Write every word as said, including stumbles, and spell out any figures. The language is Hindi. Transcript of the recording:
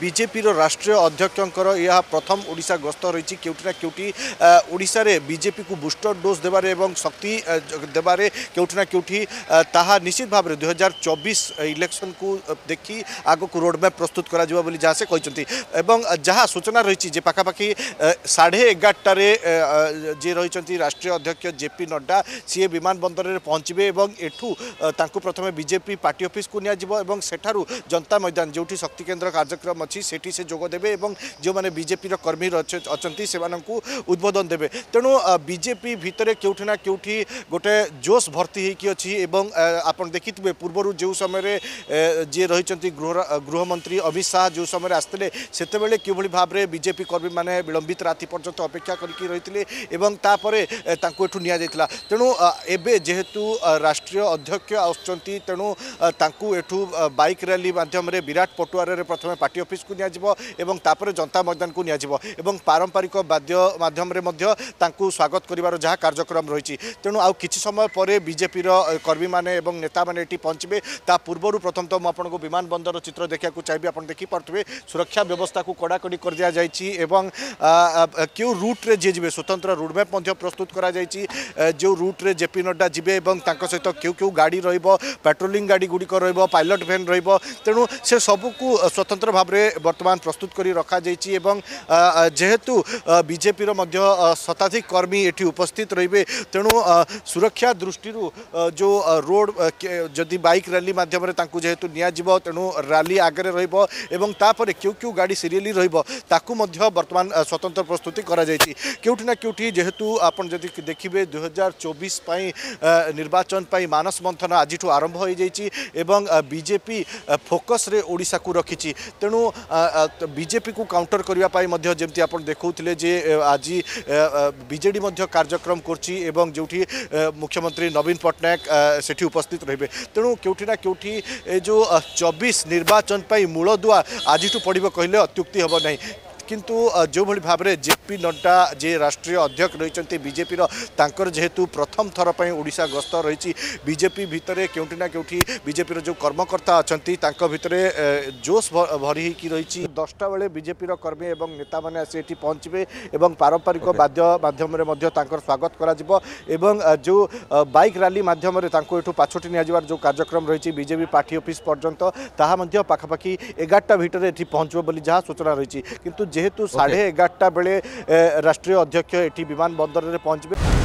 बीजेपी राष्ट्रीय अध्यक्षर यह प्रथम ओडिशा गस्त रही क्योंटिना क्योंटी ओडिशा रे बीजेपी को बूस्टर डोज देवारे एवं शक्ति देवारे क्योंटिना क्योंटी ताहा निश्चित भाव में दो हज़ार चौबीस इलेक्शन को देखी आग को रोडमैप प्रस्तुत करा जावा बोली जहाँ से कहते एवं जहाँ सूचना रही जे पाखापाखि साढ़े एगारटार जे रही राष्ट्रीय अध्यक्ष जेपी नड्डा सीए विमान बंदर पहुंचे और एठू प्रथम बीजेपी पार्टी ऑफिस को निज्व सेठारू जनता मैदान जो शक्ति केन्द्र कार्यक्रम अच्छी से जोगदेवे और जो मैंने बीजेपी कर्मी अच्छा से उद्बोधन देवे तेणु बीजेपी भितर क्योंठिना क्योंठी गोटे जोश भर्ती होती आपन देखि पूर्वर जो समय जी रही गृह गृहमंत्री अमित शाह जो समय आसते से कि भाव में बीजेपी कर्मी मैंने विलंबित राति पर्यंत अपेक्षा करके रही तेणु एबे जेहेतु राष्ट्रीय अध्यक्ष आसुच्चंती तेणु तांकू एठू बाइक रैली माध्यम विराट पटुआरे प्रथम पार्टी ऑफिस को नियाजिबो एवं तापरे जनता मैदान को नियाजिबो एवं पारंपरिक वाद्य माध्यम रे मध्य तांकू स्वागत करिवार जहा कार्यक्रम रही तेणु आउ किछि समय परे बीजेपी रो कर्मी माने एवं नेता माने एठी पहुंचबे ता पूर्वरु प्रथम तो म आपनको विमान बंदर चित्र देखिया को चाहिबे आपन देखि परतबे सुरक्षा व्यवस्था को कड़ाकड़ी कर दिया जायछि एवं क्यों रूट रे जे जिबे स्वतंत्र रोड मैप मध्य प्रस्तुत करा जायछि जो रूट रे जेपी नड्डा जिबे एवं तांको सहित क्यों क्यों गाड़ी रहिबो पेट्रोलिंग गाड़ी गुड़िक रहिबो पायलट भैन रहिबो तेणु से सबको स्वतंत्र भाव में बर्तमान प्रस्तुत कर रखा जायछि एवं जेहेतु बीजेपी रो मध्य शताधिक कर्मी एठी उपस्थित रहिबे तेणु सुरक्षा दृष्टि जो रोड जदि बाइक रैली माध्यम तांकू जेहेतु नियाजिबो तेणु रैली आगे रहिबो एवं तापर क्यों क्यों गाड़ी सीरियली रहिबो ताकू मध्य बर्तमान स्वतंत्र प्रस्तुति करा जायछि क्योंठी ना क्योंठी जेहेतु आपण जदि देखिबे दो हज़ार चौबीस पाई निर्वाचन पाई मानस मंथन आज आरंभ हो जाइए एवं बीजेपी फोकस रे ओडिशा को रखी तेणु बीजेपी को काउंटर करने मध्य जेमती आपण देखौथिले जे आज बीजेडी मध्य कार्यक्रम करछि एवं जोठी मुख्यमंत्री नवीन पटनायक सेठी उपस्थित रहबे तेणु क्योंठी ना क्योंठी जो चौबीस निर्वाचन पाई मूलदुआ आज पड़ो कहले अत्युक्ति हम ना किंतु जो भली भाव में जेपी नड्डा जे राष्ट्रीय अध्यक्ष रही बीजेपी तांकर जेहेतु प्रथम थर पर ओडिशा गस्त रही बीजेपी भितर क्योंटी ना क्योंटी बीजेपी जो कर्मकर्ता अच्छा भितर जोश भरी रही दसटा बेले बीजेपी कर्मी और नेता मैंने आठ पहुंचे और पारंपरिक वाद्य माध्यम स्वागत कर जो बाइक रैली माध्यम पाछोटी नियाजिबार जो कार्यक्रम रही बीजेपी पार्टी ऑफिस पर्यंत ताहा पाखापाखि एगारटा भितर ये पहुँचो जहाँ सूचना रही किंतु जेहेतु साढ़े एगारटा बेले राष्ट्रीय अध्यक्ष एटी विमान बंदर में पहुंचे।